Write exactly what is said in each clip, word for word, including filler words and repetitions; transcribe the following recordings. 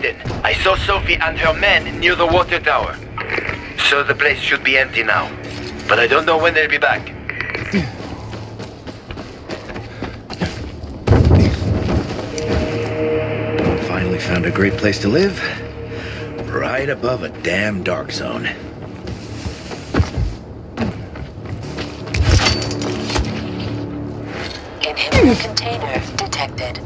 Aiden. I saw Sophie and her men near the water tower. So the place should be empty now. But I don't know when they'll be back. Finally found a great place to live. Right above a damn dark zone. Inhibitor container detected.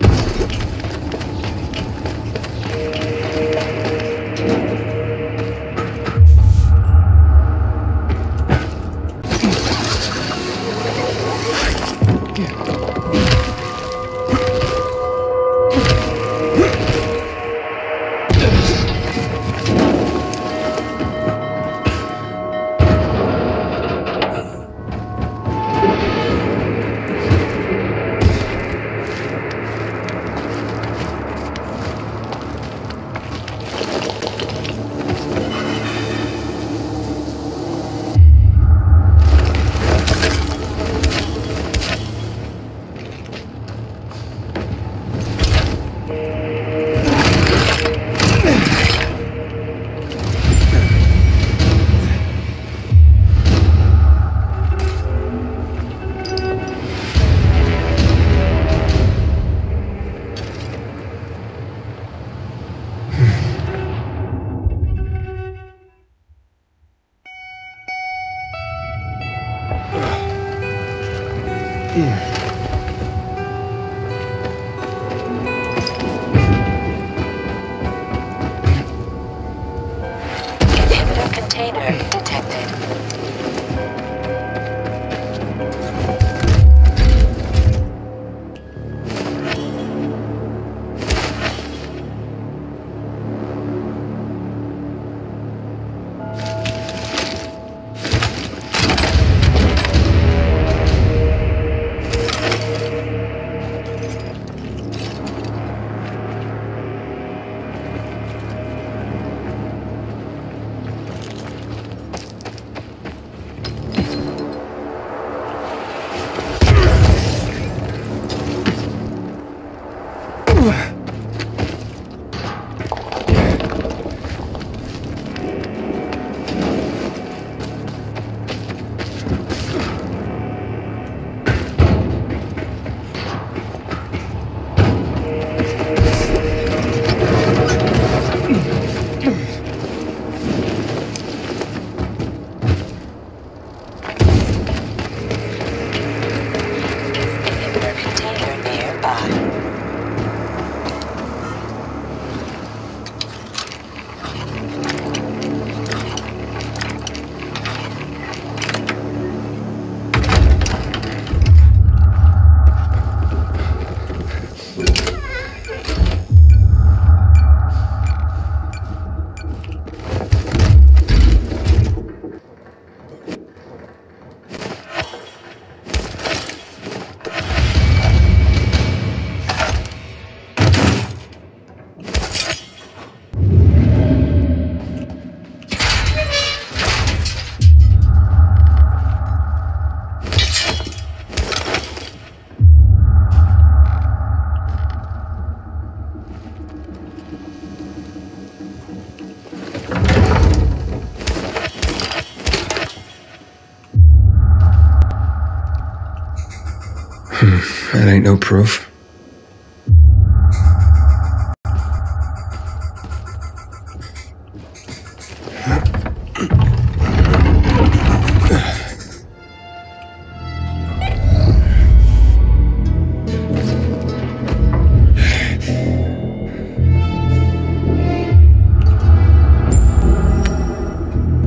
That ain't no proof.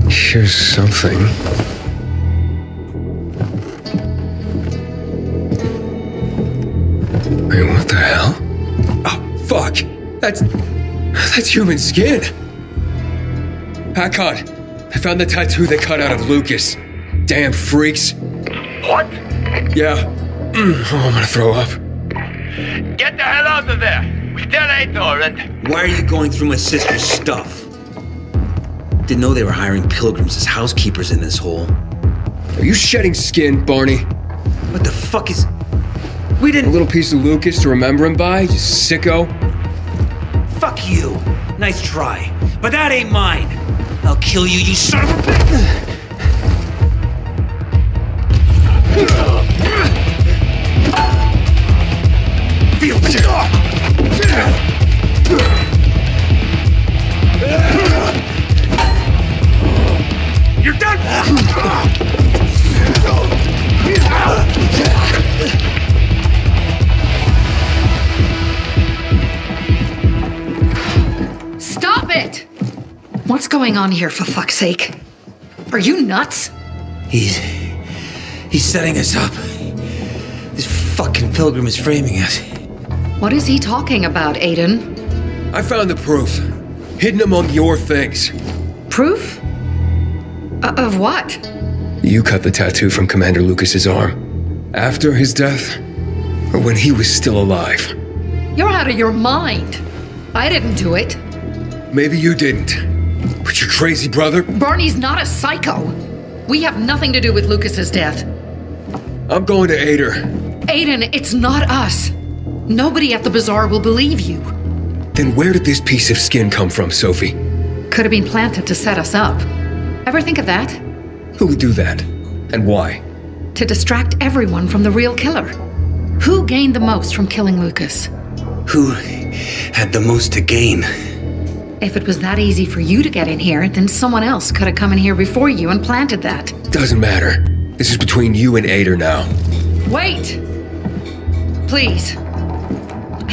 Here's something. That's... that's human skin! Hackard, I found the tattoo they cut out of Lucas. Damn freaks. What? Yeah. Oh, I'm gonna throw up. Get the hell out of there! We tell Aitor and... Why are you going through my sister's stuff? Didn't know they were hiring pilgrims as housekeepers in this hole. Are you shedding skin, Barney? What the fuck is... We didn't... A little piece of Lucas to remember him by, you sicko? Fuck you! Nice try, but that ain't mine. I'll kill you, you son of a bitch! Feel it! You're done! It. What's going on here, for fuck's sake? Are you nuts? He's... he's setting us up. This fucking pilgrim is framing us. What is he talking about, Aiden? I found the proof. Hidden among your things. Proof? Uh, of what? You cut the tattoo from Commander Lucas's arm. After his death? Or when he was still alive? You're out of your mind. I didn't do it. Maybe you didn't, but your crazy brother... Barney's not a psycho. We have nothing to do with Lucas's death. I'm going to aid her. Aiden, it's not us. Nobody at the bazaar will believe you. Then where did this piece of skin come from, Sophie? Could have been planted to set us up. Ever think of that? Who would do that? And why? To distract everyone from the real killer. Who gained the most from killing Lucas? Who had the most to gain? If it was that easy for you to get in here, then someone else could have come in here before you and planted that. Doesn't matter. This is between you and Aitor now. Wait! Please.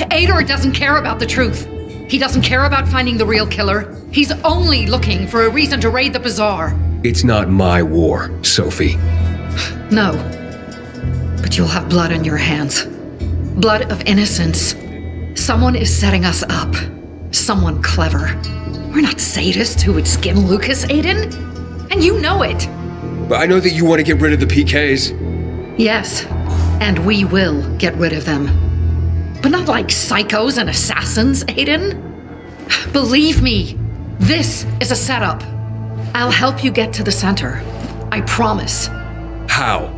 Aitor doesn't care about the truth. He doesn't care about finding the real killer. He's only looking for a reason to raid the bazaar. It's not my war, Sophie. No. But you'll have blood on your hands. Blood of innocence. Someone is setting us up. Someone clever. We're not sadists who would skin Lucas, Aiden. And you know it. But I know that you want to get rid of the P Ks. Yes, and we will get rid of them. But not like psychos and assassins, Aiden. Believe me, this is a setup. I'll help you get to the center. I promise. How?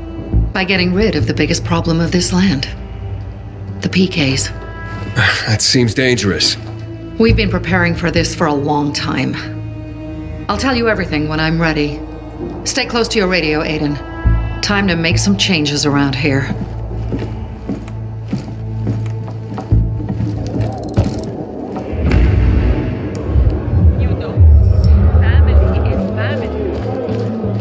By getting rid of the biggest problem of this land. The P Ks. That seems dangerous. We've been preparing for this for a long time. I'll tell you everything when I'm ready. Stay close to your radio, Aiden. Time to make some changes around here.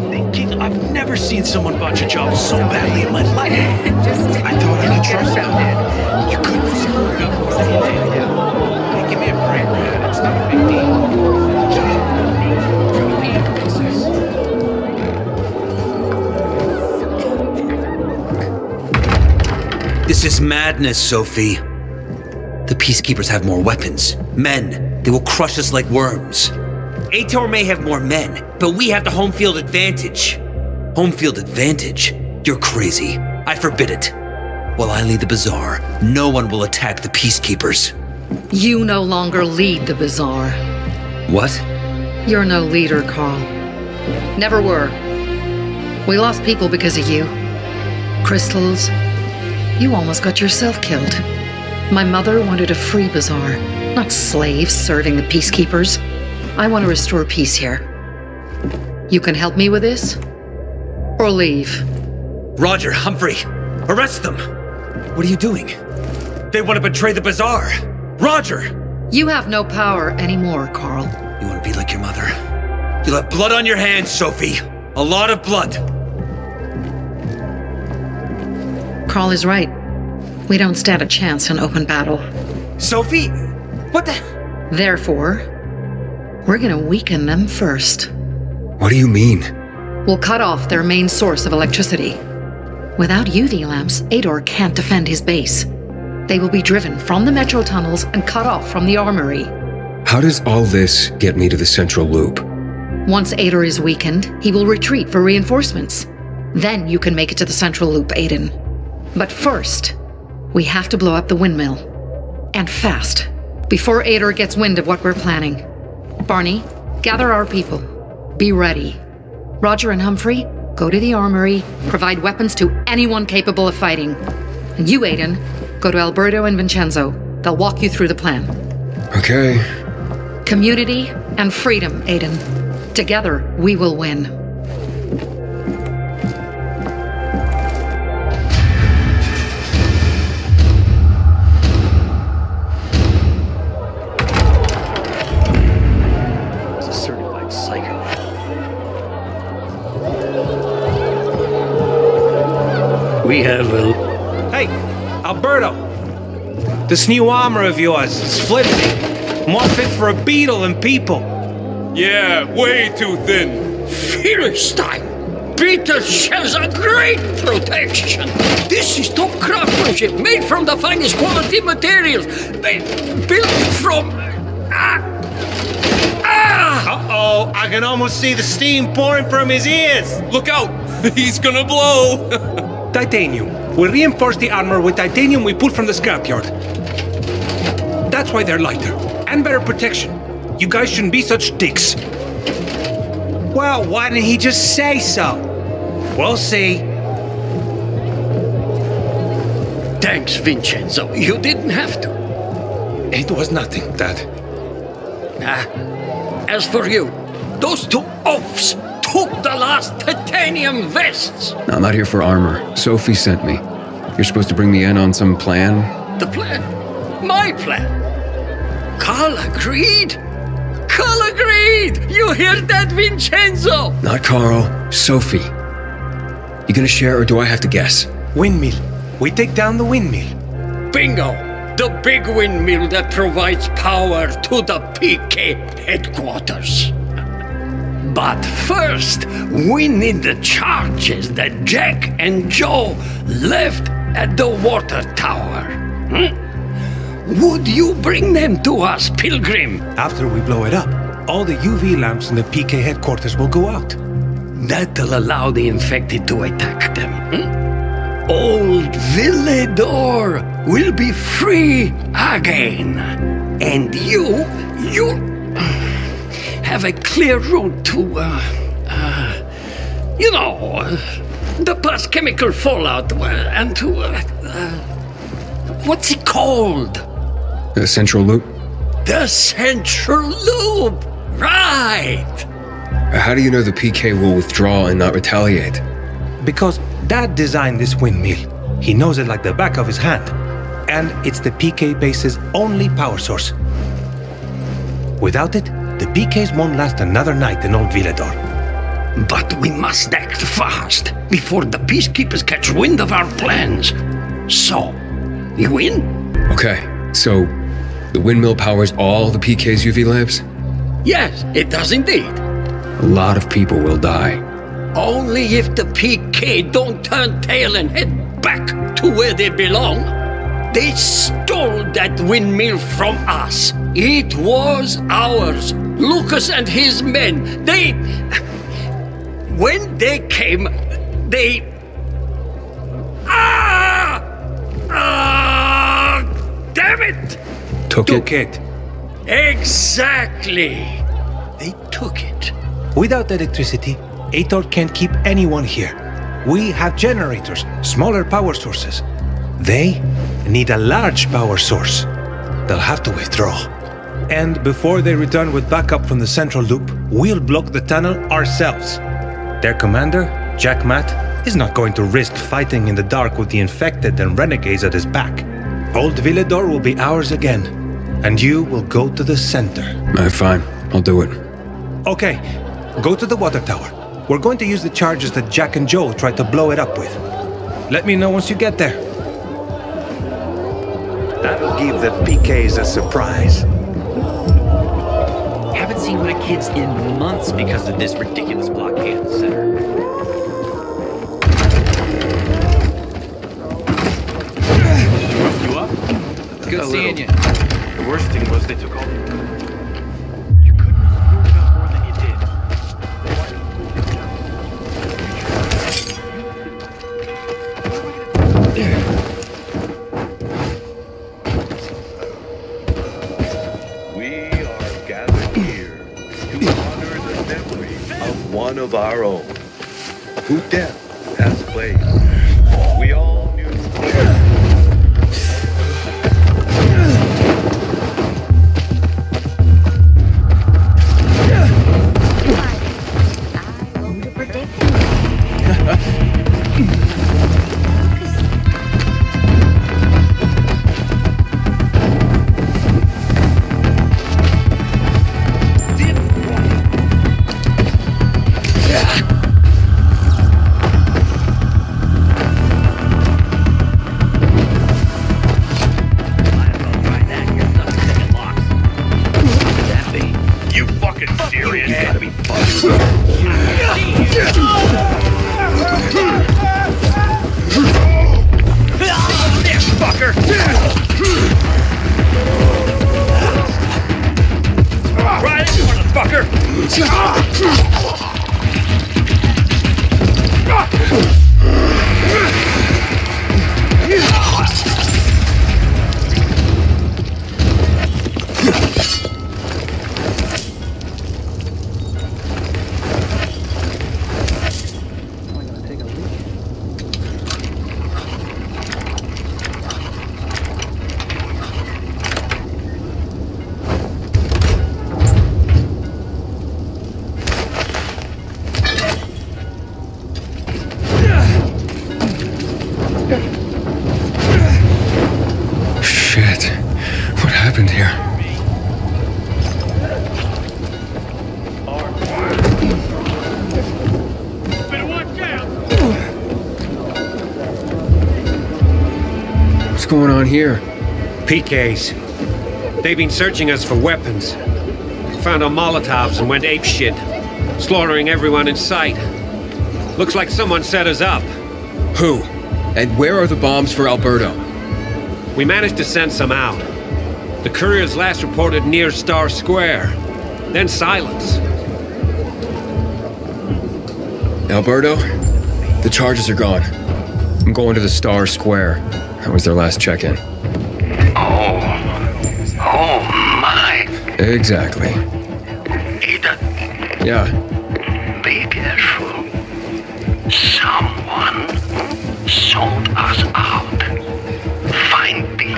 They kick, I've never seen someone botch a job so badly in my life. I thought I could trust them. You couldn't screw it up more than you did. It's not a big deal. This is madness, Sophie. The peacekeepers have more weapons. Men. They will crush us like worms. Aitor may have more men, but we have the home field advantage. Home field advantage? You're crazy. I forbid it. While I lead the bazaar, no one will attack the peacekeepers. You no longer lead the bazaar. What? You're no leader, Carl. Never were. We lost people because of you. Crystals. You almost got yourself killed. My mother wanted a free bazaar, not slaves serving the peacekeepers. I want to restore peace here. You can help me with this, or leave. Roger, Humphrey, arrest them! What are you doing? They want to betray the bazaar! Roger! You have no power anymore, Carl. You want to be like your mother? You'll have blood on your hands, Sophie. A lot of blood. Carl is right. We don't stand a chance in open battle. Sophie? What the... Therefore, we're gonna weaken them first. What do you mean? We'll cut off their main source of electricity. Without U V lamps, Aitor can't defend his base. They will be driven from the metro tunnels and cut off from the armory. How does all this get me to the central loop? Once Aitor is weakened, he will retreat for reinforcements. Then you can make it to the central loop, Aiden. But first, we have to blow up the windmill. And fast, before Aitor gets wind of what we're planning. Barney, gather our people. Be ready. Roger and Humphrey, go to the armory, provide weapons to anyone capable of fighting. And you, Aiden, go to Alberto and Vincenzo. They'll walk you through the plan. Okay. community, and freedom, Aiden. Together, we will win. We have a... Hey, Alberto! This new armor of yours is flimsy. More fit for a beetle than people. Yeah, way too thin. Philistine! Beetles have a great protection. This is top craftsmanship, made from the finest quality materials. They built from... Ah! Ah! Uh-oh, I can almost see the steam pouring from his ears. Look out, he's gonna blow. Titanium. We reinforce the armor with titanium we pull from the scrapyard. That's why they're lighter. And better protection. You guys shouldn't be such dicks. Well, why didn't he just say so? We'll see. Thanks, Vincenzo. You didn't have to. It was nothing, Dad. Ah. As for you, those two oafs took the last titanium vests! No, I'm not here for armor. Sophie sent me. You're supposed to bring me in on some plan? The plan? My plan? Carl agreed? Carl agreed! You hear that, Vincenzo? Not Carl, Sophie. You gonna share or do I have to guess? Windmill. We take down the windmill. Bingo! The big windmill that provides power to the P K headquarters. But first, we need the charges that Jack and Joe left at the water tower. Hmm? Would you bring them to us, Pilgrim? After we blow it up, all the U V lamps in the P K headquarters will go out. That'll allow the infected to attack them. Hmm? Old Villedor will be free again. And you, you... have a clear route to, uh, uh, you know, uh, the past chemical fallout, uh, and to, uh, uh, what's it called? The central loop? The central loop! Right! How do you know the P K will withdraw and not retaliate? Because Dad designed this windmill. He knows it like the back of his hand. And it's the P K base's only power source. Without it, the P Ks won't last another night in Old Villedor. But we must act fast, before the peacekeepers catch wind of our plans. So, you in? Okay, so the windmill powers all the P Ks' U V lamps? Yes, it does indeed. A lot of people will die. Only if the P K don't turn tail and head back to where they belong. They stole that windmill from us. It was ours. Lucas and his men, they... When they came, they... Ah! Ah! Damn it! Took, took it. it. Exactly. They took it. Without electricity, Aitor can't keep anyone here. We have generators, smaller power sources. They need a large power source. They'll have to withdraw. And before they return with backup from the central loop, we'll block the tunnel ourselves. Their commander, Jack Matt, is not going to risk fighting in the dark with the infected and renegades at his back. Old Villedor will be ours again, and you will go to the center. Uh, fine, I'll do it. Okay, go to the water tower. We're going to use the charges that Jack and Joe tried to blow it up with. Let me know once you get there. That'll give the P Ks a surprise. Haven't seen my kids in months because of this ridiculous blockade at the center. Rough you up? Good a seeing little. You. The worst thing was they took all the... You couldn't have screwed up more than you did. There. One of our own, who death has played. We all knew. Here. P Ks. They've been searching us for weapons. Found our Molotovs and went apeshit, slaughtering everyone in sight. Looks like someone set us up. Who? And where are the bombs for Alberto? We managed to send some out. The couriers last reported near Star Square. Then silence. Alberto, the charges are gone. I'm going to the Star Square. That was their last check-in. Oh. Oh, my. Exactly. Aiden. Yeah. Be careful. Someone sold us out. Find me.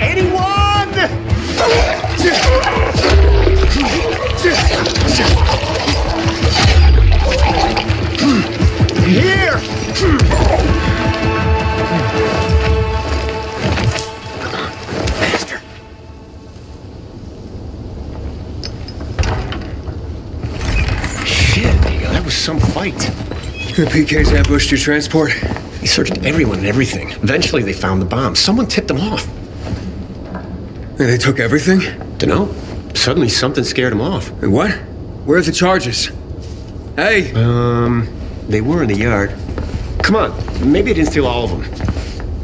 Anyone? Here! Faster! Shit, that was some fight. The P Ks ambushed your transport? They searched everyone and everything. Eventually they found the bomb. Someone tipped them off. And they took everything? Dunno. Suddenly something scared them off. And what? Where are the charges? Hey! Um... They were in the yard. Come on, maybe they didn't steal all of them.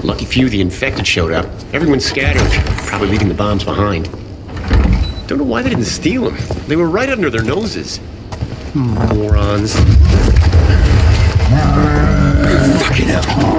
Lucky few, the infected showed up. Everyone scattered, probably leaving the bombs behind. Don't know why they didn't steal them. They were right under their noses. Morons. Fucking hell.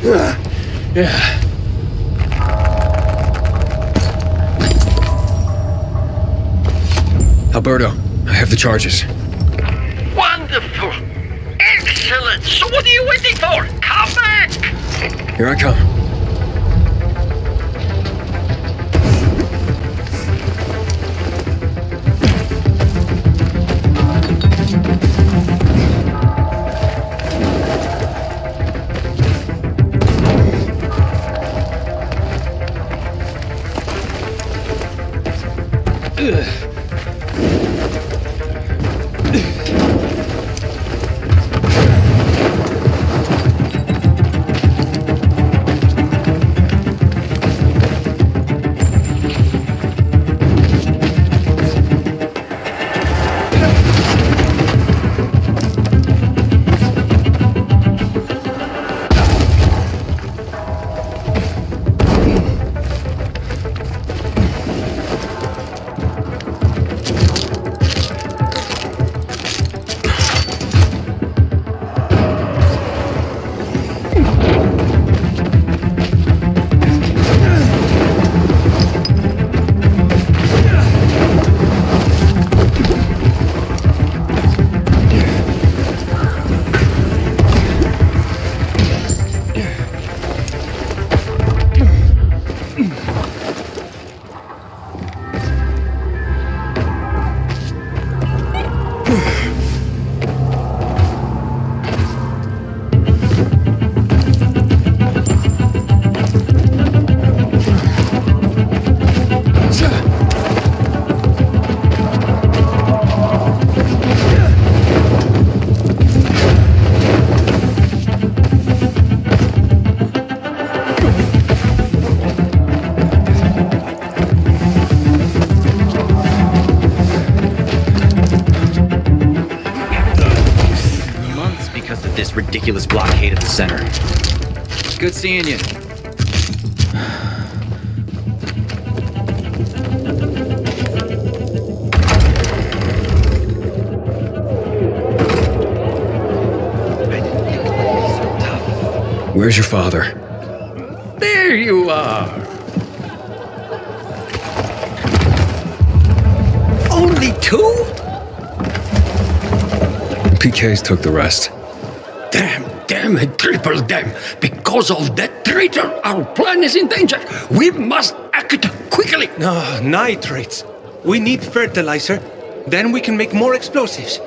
Yeah. Alberto, I have the charges. Wonderful. Excellent. So what are you waiting for? Come back. Here I come. Ridiculous blockade at the center. Good seeing you. Where's your father? There you are. Only two? P Ks took the rest. Damn, damn, triple damn. Because of that traitor, our plan is in danger. We must act quickly. No, nitrates. We need fertilizer. Then we can make more explosives.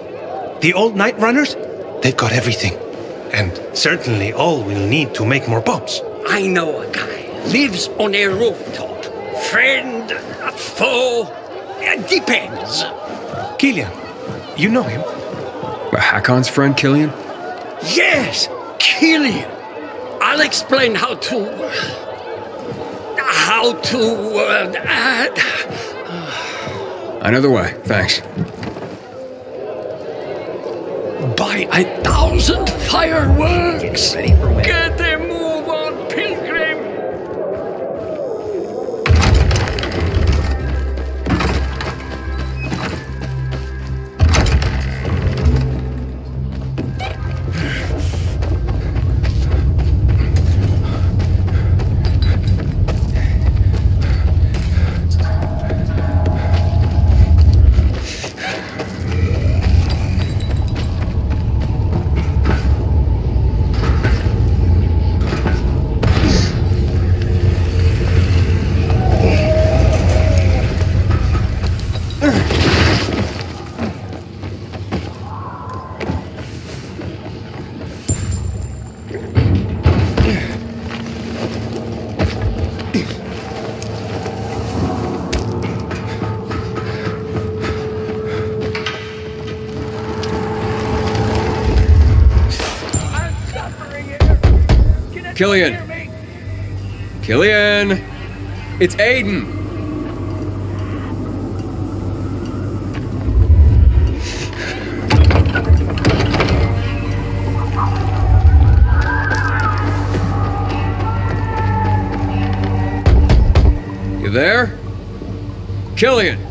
The old night runners, they've got everything. And certainly all we'll need to make more bombs. I know a guy. Lives on a rooftop. Friend, foe, it depends. Killian, you know him? Hakon's friend, Killian? Yes, Killian. I'll explain how to, uh, how to, uh, uh, another way, thanks. By a thousand fireworks, get a move on, pilgrim. Killian! Killian! It's Aiden! You there? Killian!